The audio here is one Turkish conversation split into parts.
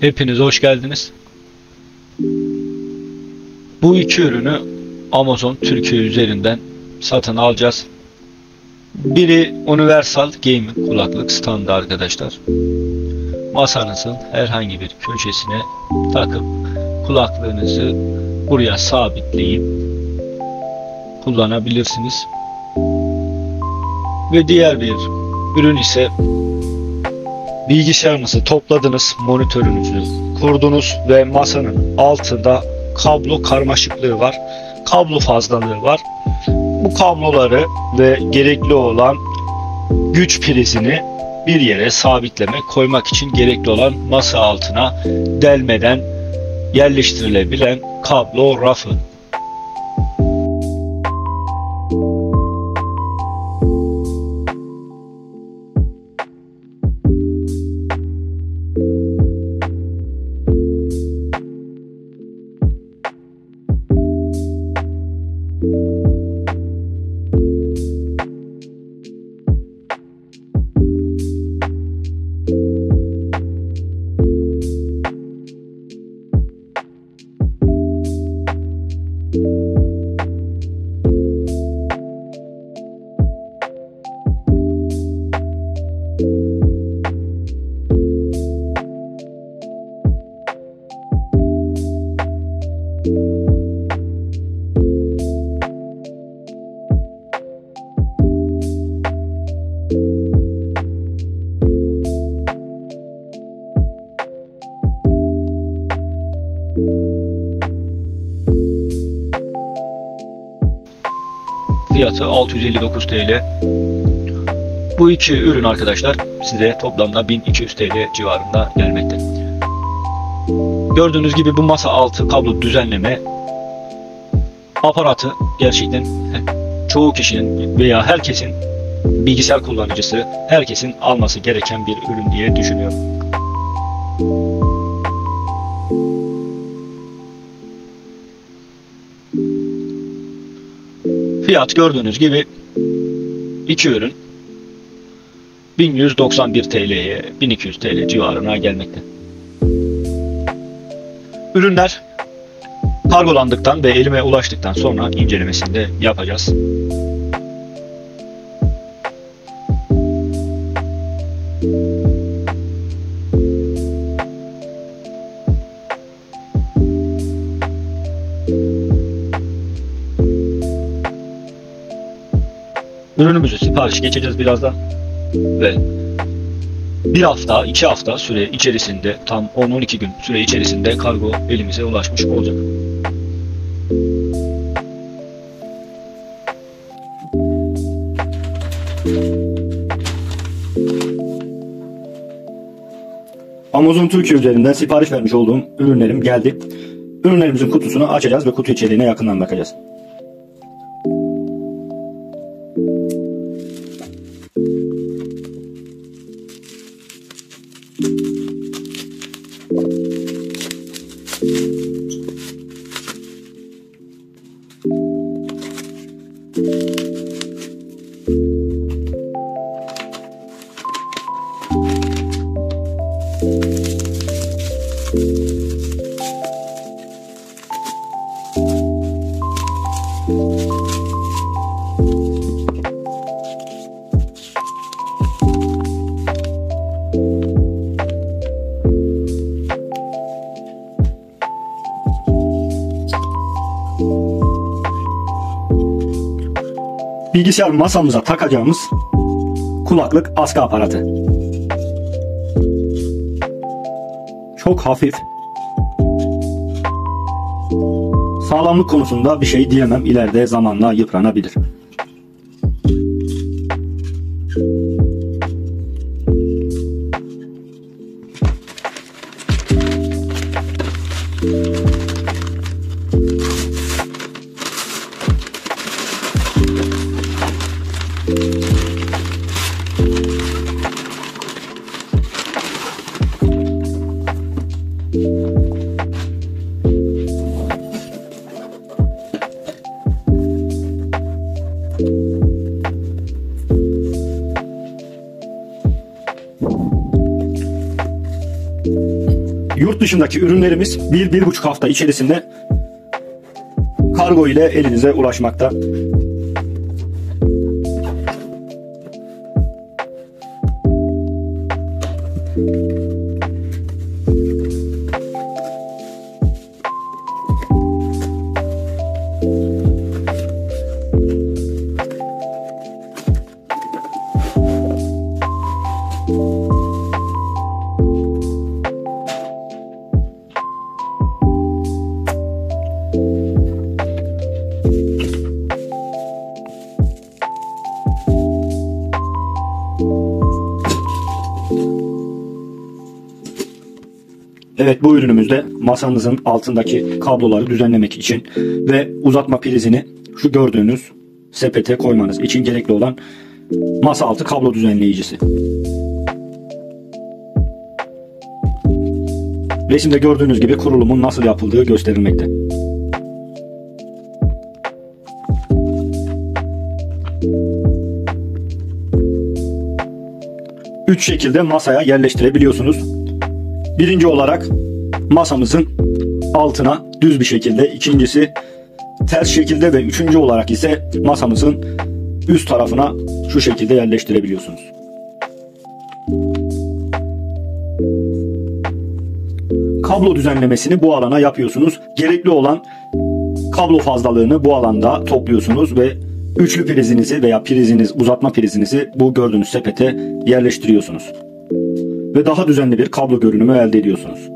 Hepiniz hoş geldiniz. Bu iki ürünü Amazon Türkiye üzerinden satın alacağız. Biri Universal Gaming kulaklık standı arkadaşlar. Masanızın herhangi bir köşesine takıp kulaklığınızı buraya sabitleyip kullanabilirsiniz. Ve diğer bir ürün ise bilgisayarınızı topladınız, monitörünüzü kurdunuz ve masanın altında kablo karmaşıklığı var, kablo fazlalığı var. Bu kabloları ve gerekli olan güç prizini bir yere sabitlemek, koymak için gerekli olan masa altına delmeden yerleştirilebilen kablo rafı. Fiyatı 659 TL. Bu iki ürün arkadaşlar size toplamda 1200 TL civarında gelmekte. Gördüğünüz gibi bu masa altı kablo düzenleme aparatı gerçekten çoğu kişinin veya herkesin, bilgisayar kullanıcısı herkesin alması gereken bir ürün diye düşünüyorum. Fiyat gördüğünüz gibi iki ürün 1191 TL'ye 1200 TL civarına gelmekte. Ürünler kargolandıktan ve elime ulaştıktan sonra incelemesini de yapacağız. Ürünümüzü sipariş geçeceğiz birazdan ve bir hafta, iki hafta süre içerisinde, tam 10-12 gün süre içerisinde kargo elimize ulaşmış olacak. Amazon Türkiye üzerinden sipariş vermiş olduğum ürünlerim geldi. Ürünlerimizin kutusunu açacağız ve kutu içeriğine yakından bakacağız. Bilgisayar masamıza takacağımız kulaklık askı aparatı. Çok hafif. Sağlamlık konusunda bir şey diyemem. İleride zamanla yıpranabilir. yurt dışındaki ürünlerimiz 1-1,5 hafta içerisinde kargo ile elinize ulaşmakta. Evet, bu ürünümüzde masanızın altındaki kabloları düzenlemek için ve uzatma prizini şu gördüğünüz sepete koymanız için gerekli olan masa altı kablo düzenleyicisi. Resimde gördüğünüz gibi kurulumun nasıl yapıldığı gösterilmekte. Üç şekilde masaya yerleştirebiliyorsunuz. Birinci olarak masamızın altına düz bir şekilde, ikincisi ters şekilde ve üçüncü olarak ise masamızın üst tarafına şu şekilde yerleştirebiliyorsunuz. Kablo düzenlemesini bu alana yapıyorsunuz. Gerekli olan kablo fazlalığını bu alanda topluyorsunuz ve üçlü prizinizi veya uzatma prizinizi bu gördüğünüz sepete yerleştiriyorsunuz. Ve daha düzenli bir kablo görünümü elde ediyorsunuz.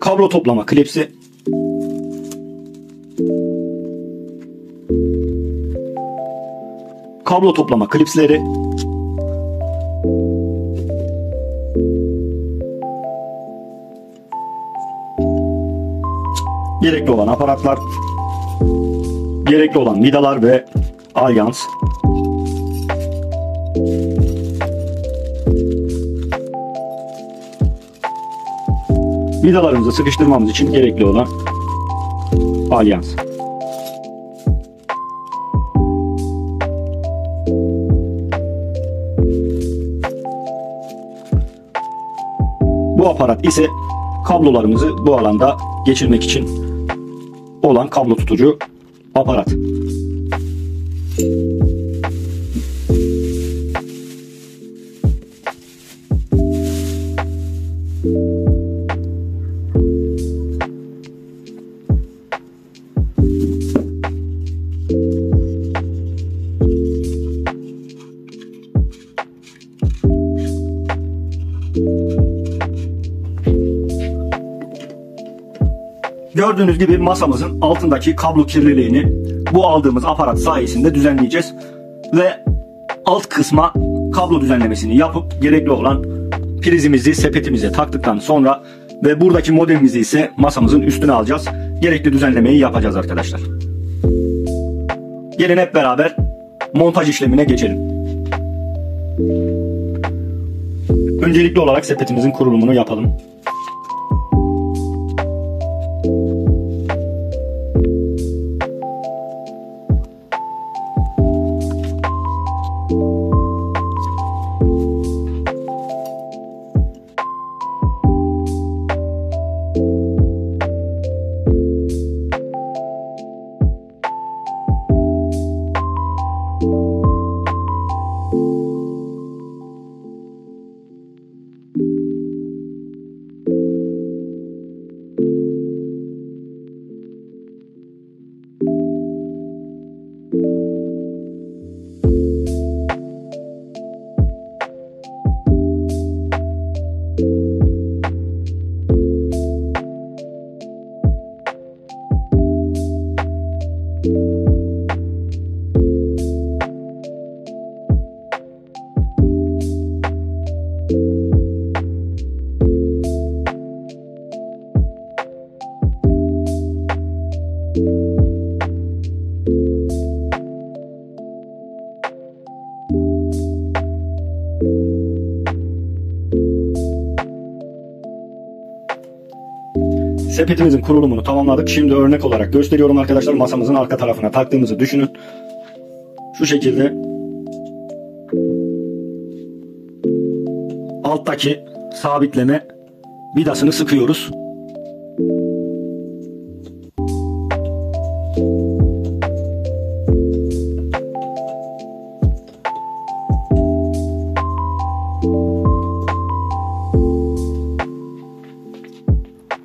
Kablo toplama klipsi. Kablo toplama klipsleri. Gerekli olan aparatlar, gerekli olan vidalar ve alyans. Vidalarımızı sıkıştırmamız için gerekli olan alyans. Bu aparat ise kablolarımızı bu alanda geçirmek için olan kablo tutucu aparat. Gördüğünüz gibi masamızın altındaki kablo kirliliğini bu aldığımız aparat sayesinde düzenleyeceğiz. Ve alt kısma kablo düzenlemesini yapıp gerekli olan prizimizi sepetimize taktıktan sonra ve buradaki modemimizi ise masamızın üstüne alacağız. Gerekli düzenlemeyi yapacağız arkadaşlar. Gelin hep beraber montaj işlemine geçelim. Öncelikli olarak sepetimizin kurulumunu yapalım. Sepetimizin kurulumunu tamamladık. Şimdi örnek olarak gösteriyorum arkadaşlar. Masamızın arka tarafına taktığımızı düşünün. Şu şekilde alttaki sabitleme vidasını sıkıyoruz.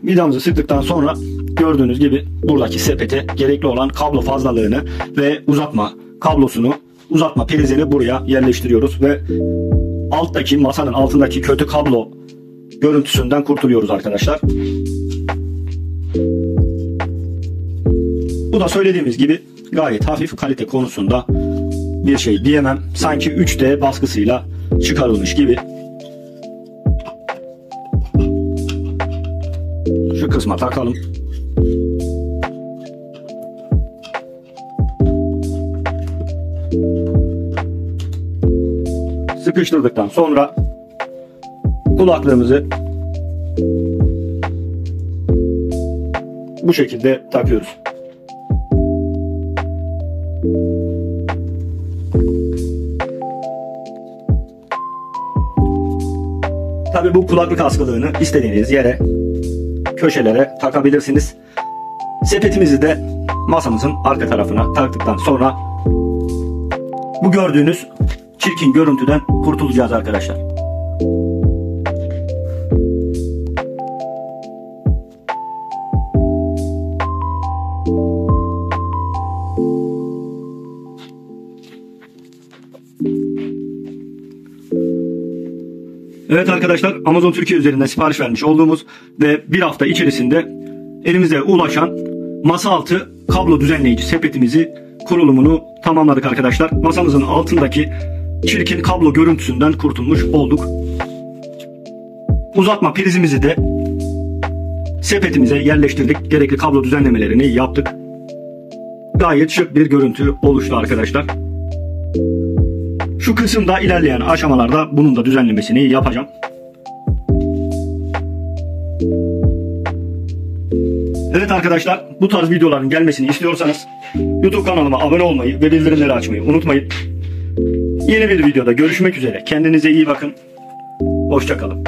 Vidamızı sıktıktan sonra gördüğünüz gibi buradaki sepete gerekli olan kablo fazlalığını ve uzatma kablosunu, uzatma prizini buraya yerleştiriyoruz ve alttaki, masanın altındaki kötü kablo görüntüsünden kurtuluyoruz arkadaşlar. Bu da söylediğimiz gibi gayet hafif, kalite konusunda bir şey diyemem. Sanki 3D baskısıyla çıkarılmış gibi. Şu kısma takalım. Sıkıştırdıktan sonra kulaklığımızı bu şekilde takıyoruz. Tabii bu kulaklık askılığını istediğiniz yere, köşelere takabilirsiniz. Sepetimizi de masamızın arka tarafına taktıktan sonra bu gördüğünüz çirkin görüntüden kurtulacağız arkadaşlar. Evet arkadaşlar, Amazon Türkiye üzerinden sipariş vermiş olduğumuz ve bir hafta içerisinde elimize ulaşan masa altı kablo düzenleyici sepetimizi kurulumunu tamamladık arkadaşlar. Masamızın altındaki çirkin kablo görüntüsünden kurtulmuş olduk. Uzatma prizimizi de sepetimize yerleştirdik. Gerekli kablo düzenlemelerini yaptık. Gayet şık bir görüntü oluştu arkadaşlar. Şu kısımda ilerleyen aşamalarda bunun da düzenlemesini yapacağım. Evet arkadaşlar, bu tarz videoların gelmesini istiyorsanız YouTube kanalıma abone olmayı ve bildirimleri açmayı unutmayın. Yeni bir videoda görüşmek üzere. Kendinize iyi bakın. Hoşça kalın.